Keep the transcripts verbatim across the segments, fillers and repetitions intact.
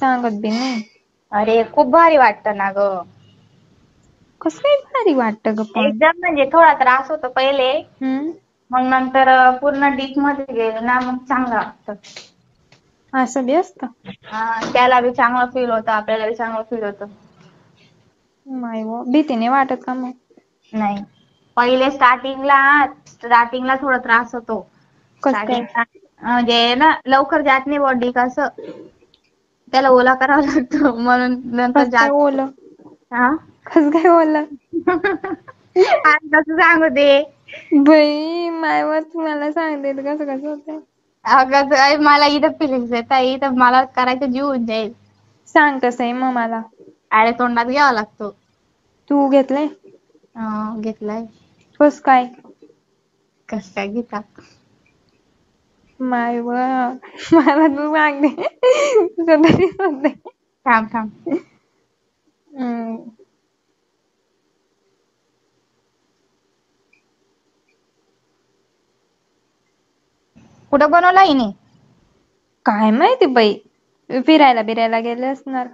सांगत बी नाही. अरे खूप भारी वाटतं ना ग. कस काय भारी वाटतं ग? एकदम म्हणजे थोडा त्रास होतो पहिले, मग नंतर पूर्ण डीप मध्ये गेलो ना मग चांगलं वाटतं. असं बी असत. हा, त्याला बी चांगलं फील होतं, आपल्याला बी चांगलं फील होतं. नाही व भीतीने वाटत का? मग नाही, पहिले स्टार्टिंगला स्टार्टिंगला थोडा त्रास होतो. म्हणजे ना लवकर जात नाही बॉडी, कसं त्याला ओला करावा लागतो म्हणून नंतर जात. ओलं कस काय ओलं? कसं सांगू दे बाई मायवर, तुम्हाला सांगते कसं कसं होतं. अगं मला इथं फिलिंग्स येतात, इथं मला करायचं जीव होऊन जाईल. सांग कसं आहे मग मला. अरे तोंडात घ्यावा लागतो. तू घेतलाय? घेतलाय. कस काय कस काय घेता? माय मला तू सांगते. थांब थांब कुठं बनवला हिने काय माहिती बाई. फिरायला बिरायला गेले असणार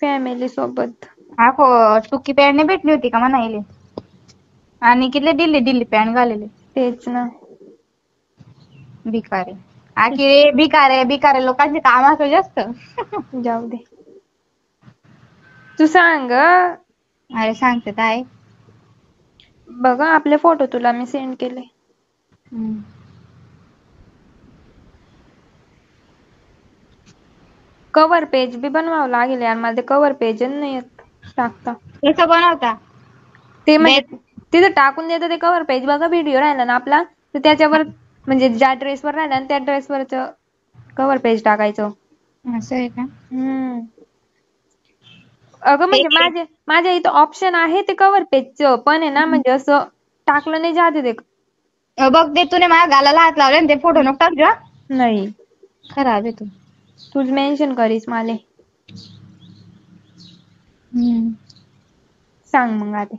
फॅमिली सोबत. टुकी पॅन्ट नाही भेटली होती का म्हणायले? आणि किती दिल्ली दिल्ली पॅन्ट घालेले. तेच ना, भिकारे आखिरे भिकारे भिकारे लोकांचे काम असं जास्त. जाऊ दे तू सांग. अरे सांगते काय बघा, आपले फोटो तुला मी सेंड केले. कव्हर पेज बी बनवावं लागेल यार मला. ते कव्हर पेज नाही टाकता. कसं बनवता ते? म्हणजे तिथे टाकून देतं ते कव्हर पेज. बघा व्हिडिओ राहिला ना आपला तर त्याच्यावर म्हणजे ज्या ड्रेसवर राहिला ना त्या ड्रेसवरच कव्हर पेज टाकायचं. असं आहे का? हम्म. अगं म्हणजे माझे माझ्या इथं ऑप्शन आहे ते कव्हर पेजचं, पण आहे ना म्हणजे असं टाकलं नाही जाते ते. बघ ते तुने माझ्या गालाला हात लावले ते फोटो नको टाक जा. नाही खराब आहे. तू तूच मेन्शन करीस मला. सांग मग आता.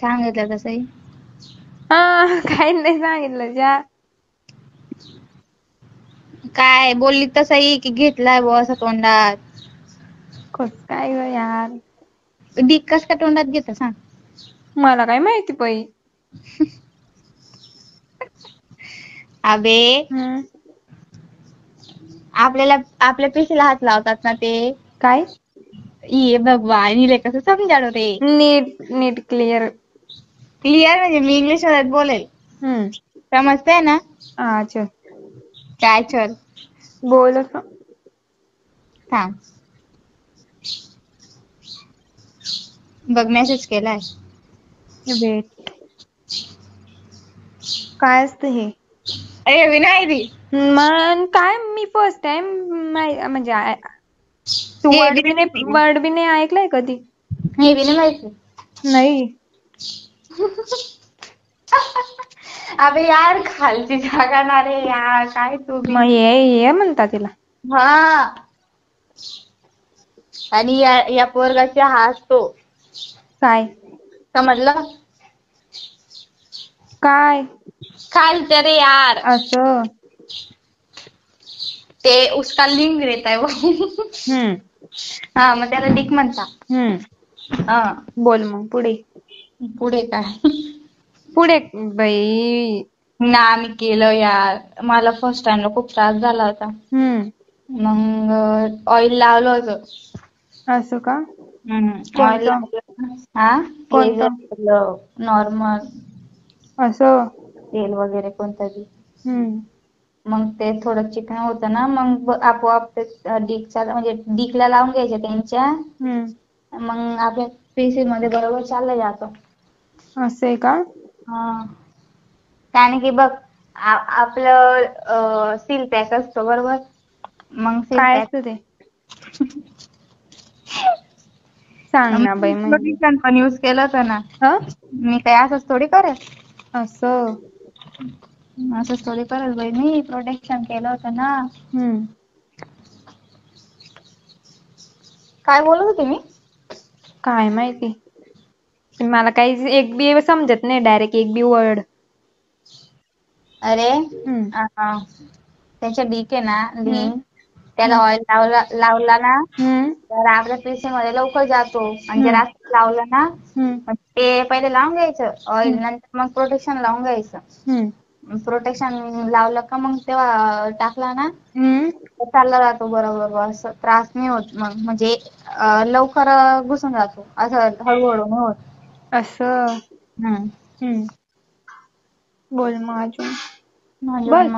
सांगितलं तसंही हा काही नाही सांगितलं जा. काय बोलली तसंही की घेतलाय बो असं तोंडात. कस काय ग यार डी कस काय तोंडात घेत सांग. मला काय माहिती पै. अबे आपल्याला आपल्या पेशीला हात लावतात ना ते काय. ये भगवान हिला कसं समजावं रे. नीट नीट क्लिअर क्लिअर म्हणजे मी इंग्लिश मध्ये बोलेल समजते ना. हा चल काय चल बोल थांब. बघ मेसेज केलाय. वेट काय असत हे? अरे विनायरी मन काय मी फर्स्ट टाइम म्हणजे तू वर्ड बी नाही ऐकलाय कधी. हे बी नाही माहिती नाही. अबे यार खालची जागा ना रे यार. काय तू ये म्हणता तिला. हा आणि या या पोरगाचा हा असतो काय समजलं काय खालच रे यार. असं ते उसका लिंग रहता है वो. हा मग त्याला डिक म्हणता. बोल मग पुढे पुढे काय पुढे बाई ना मी केलं यार. मला फर्स्ट टाइम ला खूप त्रास झाला होता. मग ऑइल लावलं होतं. असं का? ऑइल लावलं. हा नॉर्मल असं तेल वगैरे कोणतं बी. मग ते थोडं चिकन होतं ना मग आपोआप ते डीकचा म्हणजे डीकला लावून घ्यायच्या त्यांच्या. मग आपल्या पेशी मध्ये बरोबर चाललं जातं. असं आहे का? कारण की बघ आपलं सील पॅक असतो बरोबर. मग सील पॅक ते सांग ना बाई. पण युज केलं होतं ना मी. काय असंच थोडी करेल. असं असं थोडी करत बाई मी. प्रोटेक्शन केलं होतं ना. काय बोलत होते मी काय माहिती. मला काही एक बी समजत नाही डायरेक्ट एक बी वर्ड. अरे त्याच्या डीक आहे ना लीक त्याला ऑइल लावला लावला ना तर आपल्या पेशीमध्ये लवकर जातो आणि जर असं लावलं ना ते पहिले लावून घ्यायचं ऑइल नंतर मग प्रोटेक्शन लावून घ्यायचं प्रोटेक्शन लावलं का मग तेव्हा टाकला ना चालला जातो बरोबर असं त्रास नाही होत मग म्हणजे लवकर घुसून जातो असं हळूहळू नाही होत असं बोल मग अजून मग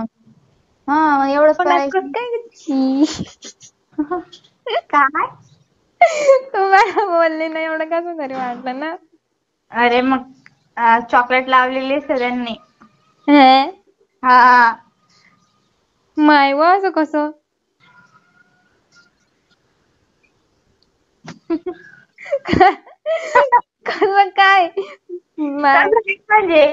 हा एवढंच करायचं काय तुम्हाला बोलले नाही एवढं कसं तरी वाटलं ना अरे मग चॉकलेट लावलेली सगळ्यांनी हा माय वा असं कस कसं काय म्हणजे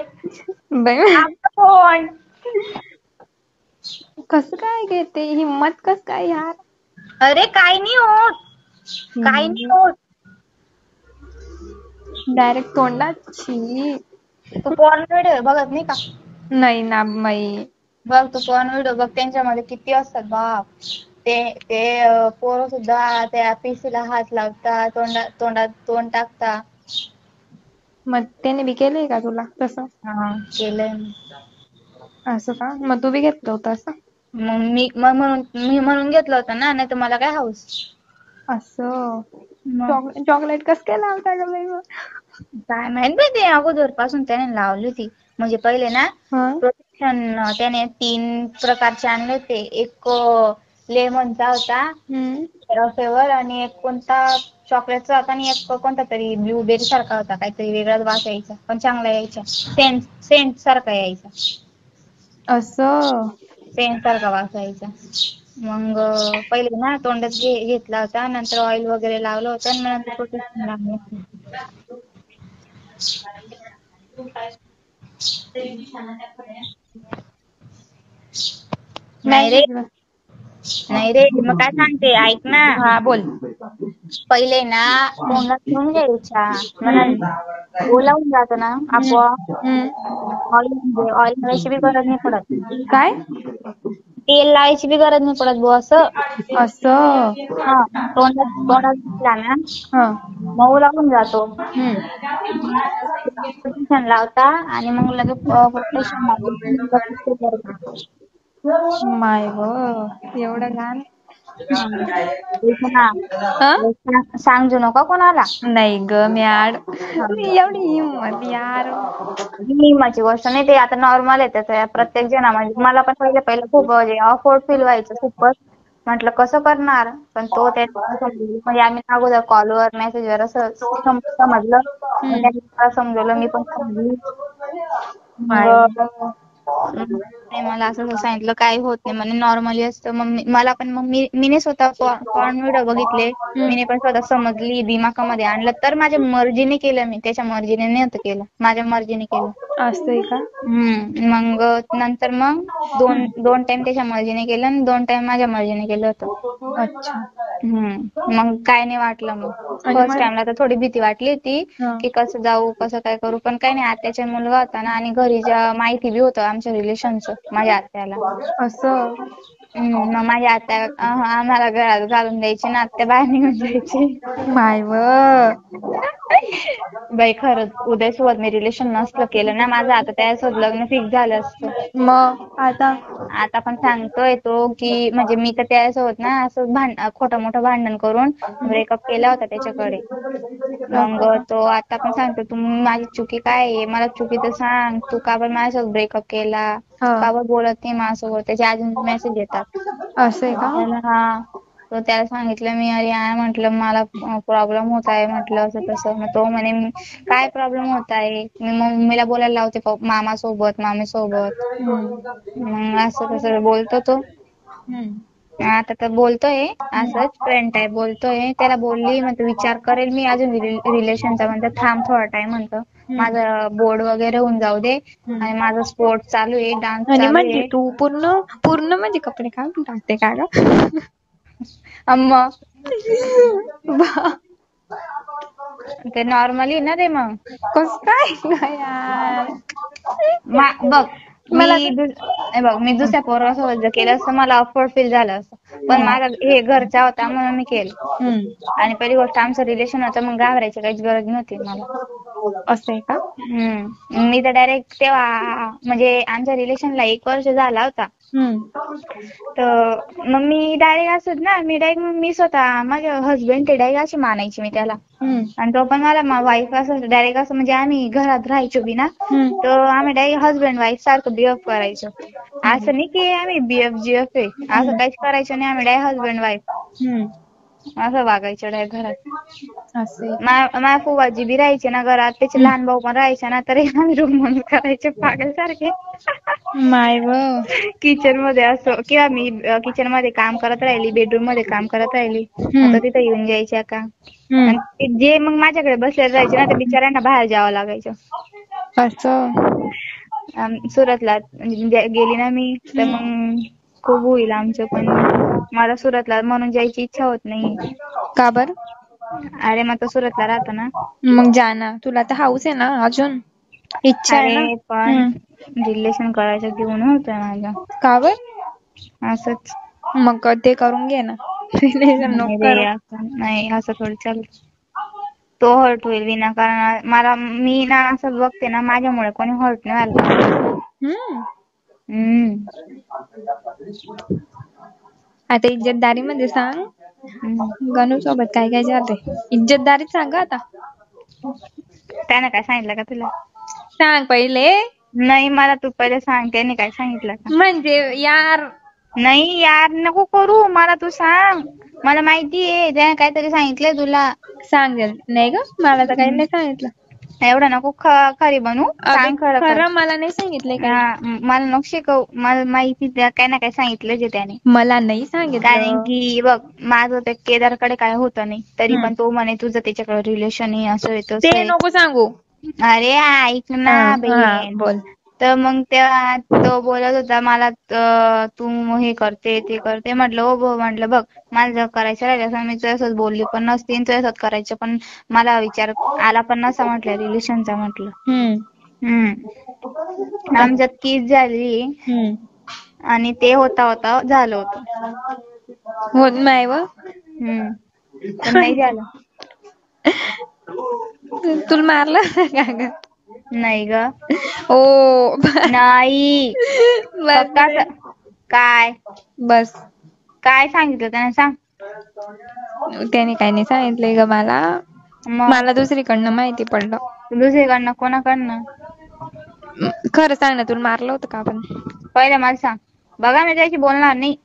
कस काय घेते हिम्मत कस काय यार अरे काय नाही होत काय नाही होत डायरेक्ट तोंडात तू पॉर्न व्हिडिओ बघत नाही का नाही ना माई बघ तू पॉर्न व्हिडिओ बघ त्यांच्यामध्ये किती असतात बाप ते ते पोरं सुद्धा त्या पीसीला हात लावतात तोंडात तोंडात तोंड टाकता मग त्याने बी केलंय का तुला तसं हा केलंय असं का मग तू बी घेतलं होतं असं मग मी मग म्हणून मी म्हणून घेतलं होतं ना नाही तर मला काय हाऊस असं चॉकलेट कस काय लावता ग बाई काय माहित बाई ते अगोदर पासून त्याने लावली होती म्हणजे पहिले ना प्रोटेक्शन त्याने तीन प्रकारचे आणले होते एक लेमनचा होता फ्लेवर आणि एक कोणता चॉकलेटचा होता आणि एक कोणता तरी ब्लूबेरी सारखा होता काहीतरी वेगळाच वास यायचा पण चांगला यायचा सेंट सेंट सारखा यायचा असं सेंट सारखा वास यायचा मग पहिले ना तोंडात घेतला होता नंतर ऑइल वगैरे लावलं होतं आणि नंतर प्रोटेक्शन लावलं नाही रे नाही रे मग काय सांगते ऐक ना हा बोल पहिले ना तोंडात घेऊन घ्यायच्या मला ओलावून जात ना आपोआप ऑइल ऑइल लावायची बी गरज नाही पडत काय तेल लावायची बी गरज नाही पडत बो असं असं तोंडात तोंडात घेतला ना मऊ लावून जातो प्रोटेक्शन लावता आणि मग लगेच प्रोटेक्शन लावतो माय व एवढं घाण सांगू नका कोणाला नाही ग मी आड एवढी हिंमत यार हिंमतची गोष्ट नाही ते आता नॉर्मल आहे त्याचं प्रत्येक जण म्हणजे मला पण पहिले पहिले खूप अफोर्ड फील व्हायचं खूपच म्हटलं कसं करणार पण तो म्हणजे आम्ही अगोदर कॉलवर मेसेजवर असं समजलं समजवलं मी पण समजली मला असं सांगितलं काही होत नाही म्हणजे नॉर्मली असतं मग मला पण मग मीने स्वतः पॉर्न व्हिडिओ बघितले मीने पण स्वतः समजली दिमाखामध्ये आणलं तर माझ्या मर्जीने केलं मी त्याच्या मर्जीने नव्हतं केलं माझ्या मर्जीने केलं असतंय का हम्म मग नंतर मग दोन दोन टाइम त्याच्या मर्जीने केलं आणि दोन टाइम माझ्या मर्जीने केलं होतं अच्छा हम्म मग काय नाही वाटलं मग फर्स्ट टाइमला तर थोडी भीती वाटली होती की कसं जाऊ कसं काय करू पण काय नाही आत्याचा मुलगा होता ना आणि घरी माहिती बी होतं आमच्या रिलेशनचं माझ्या आत्याला असं मग माझ्या आत्या आम्हाला घरात घालून द्यायची ना आत्या बाहेर निघून जायची बाय बाई खरंच उद्यासोबत मी रिलेशन नसलं केलं ना माझं आता त्यासोबत लग्न फिक्स झालं असतं मग आता आता पण सांगतोय तो की म्हणजे मी तर त्यासोबत ना असं भांड खोटं मोठं भांडण करून ब्रेकअप केला होता त्याच्याकडे मग तो आता पण सांगतो तू माझी चुकी काय आहे मला चुकी तर सांग तू का पण माझ्यासोबत ब्रेकअप केला का पण बोलत नाही माझ्यासोबत त्याचे अजून मेसेज येतात असं का हा तो त्याला सांगितलं मी अरे यार म्हटलं मला प्रॉब्लेम होत आहे म्हटलं असं तसं तो म्हणे काय प्रॉब्लेम होत आहे मी मम्मीला बोलायला लावते मामा सोबत मामी सोबत मग असं तसं बोलतो तो आता तर बोलतोय असंच फ्रेंड टाईप बोलतोय त्याला बोलली म्हणतो विचार करेल मी अजून रिलेशनचा म्हणतो थांब थोडा टाइम म्हणतो माझं बोर्ड वगैरे होऊन जाऊ दे आणि माझं स्पोर्ट चालू आहे डान्स म्हणजे तू पूर्ण पूर्ण म्हणजे कपडे काढून टाकते का ग अम्मा ते नॉर्मली ना रे मग कस काय बघ मी दुसऱ्या पोरावर सोबत जर केलं असं मला अफोर्ड फील झालं असं, पण माझा हे घरचा होता म्हणून मी केलं. आणि पहिली गोष्ट आमचं रिलेशन होतं, मग घाबरायची काहीच गरज नव्हती मला. असं आहे का? हम्म. मी तर डायरेक्ट तेव्हा म्हणजे आमच्या रिलेशनला एक वर्ष झाला होता, तर मग मी डायरेक्ट असत ना, मी डायरेक्ट मी स्वतः माझे हसबंड ते डायरेक्ट अशी मानायची मी त्याला, आणि तो पण मला वाईफ असं डायरेक्ट असं म्हणजे आम्ही घरात राहायचो बी ना, तर आम्ही डायरेक्ट हसबंड वाईफ सारखं बिहेव करायचो. असं नाही की आम्ही बीएफ जीएफ आहे असं काहीच करायचो नाही, आम्ही डायरेक्ट हसबंड वाईफ असं वागायचं डायरेक्ट घरात. माझ्या फुवाजी बी राहायचे ना घरात, त्याचे लहान भाऊ पण राहायचे ना, तरी आम्ही रूम म्हणून करायचे पागल सारखे माय किचन मध्ये असो, किंवा मी किचन मध्ये काम करत राहिली, बेडरूम मध्ये काम करत राहिली, आता तिथे येऊन जायच्या का जे मग माझ्याकडे बसले राहायचे ना, ते बिचाऱ्यांना बाहेर जावं लागायचं. असं सुरतला गेली ना मी, तर मग खूप होईल आमचं, पण मला सुरतला म्हणून जायची इच्छा होत नाही. का बर? अरे मग सुरतला राहतो ना, मग जाना तुला तर हाऊस आहे ना, अजून इच्छा आहे, पण रिलेशन करायचं घेऊन होत माझ्या. का बर? असंच मग ते करून घे ना, रिलेशन नको. नाही असं थोडं चालत, तो हर्ट होईल विनाकारण. मला मी ना असं बघते ना, माझ्यामुळे कोणी हर्ट नाही झालं. हम्म. आता इज्जतदारी मध्ये सांग गणू सोबत काय काय झालंय, इज्जतदारीत सांग. आता त्याने काय सांगितलं का तुला? सांग पहिले. नाही मला तू पहिले सांग, त्याने काय सांगितलं का? म्हणजे यार नाही यार नको करू, मला तू सांग, मला माहितीये त्याने काहीतरी सांगितलंय तुला. सांग. नाही ग मला तर काही नाही सांगितलं, एवढं नको खरी बनू, सांग खरं. मला नाही सांगितलंय का? मला नको शिकवू, मला माहिती काय ना काय सांगितलं जे त्याने. मला नाही सांगितलं, कारण की बघ माझं ते केदारकडे काय होतं नाही, तरी पण तो म्हणे तुझं त्याच्याकडे रिलेशन आहे असं येतं. ते नको सांगू. अरे ऐक ना बहीण बोल. तर मग तेव्हा तो बोलत होता मला, तू हे करते ते करते. म्हटलं हो, म्हटलं बघ मला जर करायचं राहिलं असं मी तुझ्यासोबत बोलली पण नसती, तुझ्यासोबत करायचं पण मला विचार आला पण नसा म्हटलं रिलेशनचा. म्हटलं हम्म. आमच्यात किस झाली आणि ते होता होता झालं होत होत नाही व. हम्म. नाही झालं. तुला मारलं का? नाही ग. ओ नाही काय बस काय सांगितलं त्याने सांग. त्याने काय नाही सांगितलंय ग मला, मला दुसरीकडनं माहिती पडलं. दुसरीकडनं कोणाकडनं? खरं सांग ना, तुला मारलं होतं का? आपण पहिलं मला सांग. बघा मी त्याशी बोलणार नाही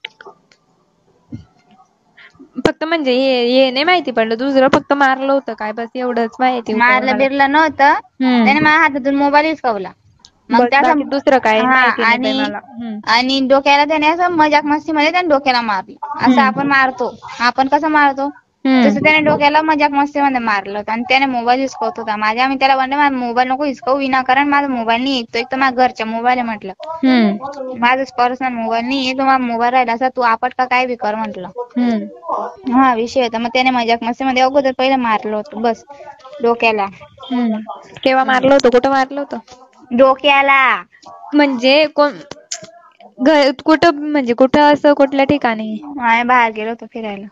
फक्त, म्हणजे हे नाही माहिती पडलं दुसरं, फक्त मारलं होतं काय बस एवढंच माहिती. मारलं बिरलं नव्हतं, त्याने माझ्या हातातून मोबाईल हिसकावला. मग त्या दुसरं काय. आणि डोक्याला त्याने असं मजाक मस्ती मध्ये त्याने डोक्याला मारलं, असं आपण मारतो आपण कसं मारतो तसं त्याने डोक्याला मजाक मस्ती मध्ये मारलं होतं. आणि त्याने मोबाईल हिसकवत होता माझ्या. आम्ही त्याला म्हणलं माझा मोबाईल नको हिसकवू विनाकारण, माझा मोबाईल नाही येतो, एक तर माझ्या घरच्या मोबाईल आहे म्हटलं, माझा पर्सनल मोबाईल नाही येतो, माझा मोबाईल राहिला असा तू आपट का काय बी कर म्हटलं. हा विषय होता. मग त्याने मजाक मस्ती मध्ये अगोदर पहिलं मारलं होतं बस डोक्याला. केव्हा मारलं होतं? कुठं मारलं होतं डोक्याला? म्हणजे कोण कुठं? म्हणजे कुठं असं कुठल्या ठिकाणी? बाहेर गेलो होतो फिरायला.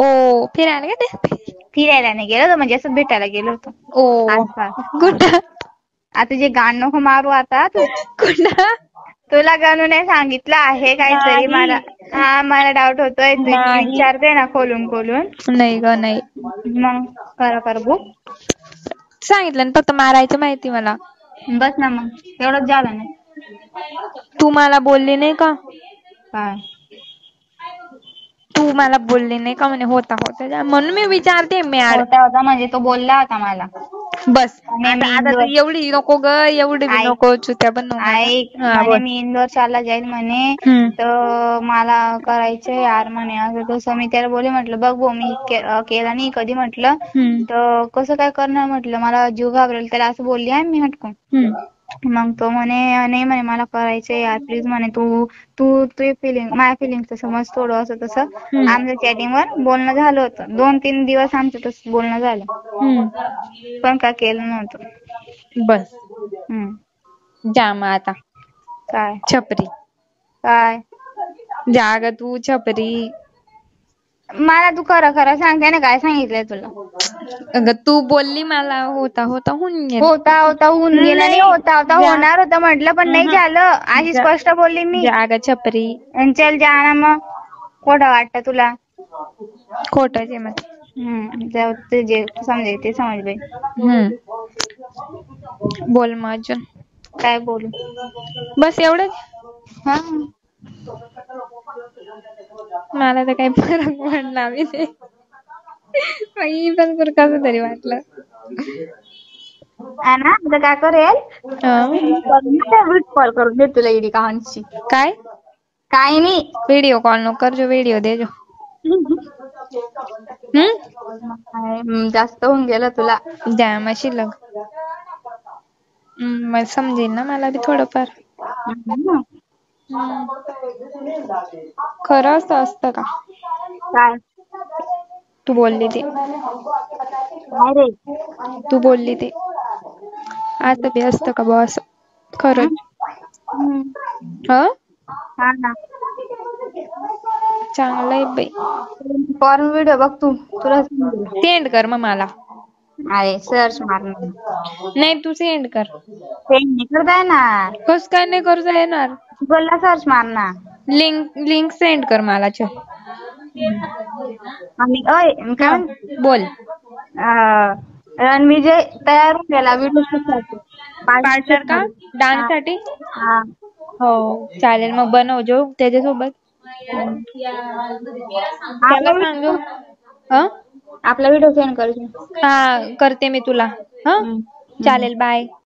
ओ फिरायला गेले? फिरायला नाही गेलो, म्हणजे असं भेटायला गेलो होतो. ओ कुठं? आता जे गाणं नको मारू आता तू. कुठं? तुला गाणू नाही सांगितलं आहे काहीतरी मला. हा मला डाऊट होतोय, तू विचारते ना खोलून खोलून. नाही ग नाही. मग खरं कर बघ. सांगितलं ना फक्त मारायचं माहिती मला बस ना. मग एवढंच झालं ना. तू मला बोलली नाही का? काय तू मला बोलली नाही का? म्हणे होता होता म्हणून मी विचारते. मी होता होता म्हणजे तो बोलला होता मला बस. एवढी नको ग, एवढी नको चुत्या पण नको. मी इंदोर शाळेला जाईल म्हणे, तर मला करायचंय यार म्हणे असं तसं. मी त्याला बोले म्हटलं बघ बो मी केला नाही कधी म्हटलं, तर कसं काय करणार म्हटलं, मला जीव घाबरेल त्याला असं बोलली आहे मी हटकून. मग तो म्हणे नाही म्हणे मला करायचंय यार प्लीज म्हणे, तू तू तुझी फिलिंग माझ्या फिलिंग समज थोडं असं तसं. आमचं चॅटिंग वर बोलणं झालं होतं, दोन तीन दिवस आमचं तसं बोलणं झालं, पण काय केलं नव्हतं बस. हम्म. जा मग आता काय छपरी. काय जाग तू छपरी. मला तू खरं खरं सांगते ना काय सांगितलंय तुला. अगं तू बोलली मला होता होता होऊन गेला. होता होता होऊन गेला नाही होता होता होणार होता म्हटलं पण नाही झालं. अशी स्पष्ट बोलली मी. जाग छपरी चल जा ना मग. खोट वाटत तुला खोट जे मग जाऊ ते जे समजे ते समज बाई. हम्म बोल मग अजून काय बोलू बस एवढंच. हा मला तर काही फरक पडला नाही पण फरक कसं तरी वाटलं. काय करेल कॉल करून दे तुला इडी काउंटची. काय काही नाही व्हिडिओ कॉल नको करजो व्हिडिओ देजो. हम्म जास्त होऊन गेला तुला द्या मग शिल्लक मग समजेल ना मला बी थोडंफार. खरं असत असत का काय तू बोलली ते तू बोलली ते आता बी असत का बॉस खरंच. ह चांगलं आहे बाई. फॉर्म व्हिडिओ बघ तू तुला सेंड कर मग मला. अरे सर्च मार नाही तू सेंड कर. सेंड नाही करता येणार. कस काय नाही करता येणार. गुगलला सर्च मार ना. लिंक लिंक सेंड कर मला. चल आणि ओय काय बोल. रणविजय तयार होऊन गेला व्हिडिओसाठी पार्टनर का डान्स साठी. हो चालेल मग बनवजो त्याच्यासोबत. त्याला सांगू ह आपला व्हिडिओ सेंड कर. हा करते मी तुला. हा चालेल बाय.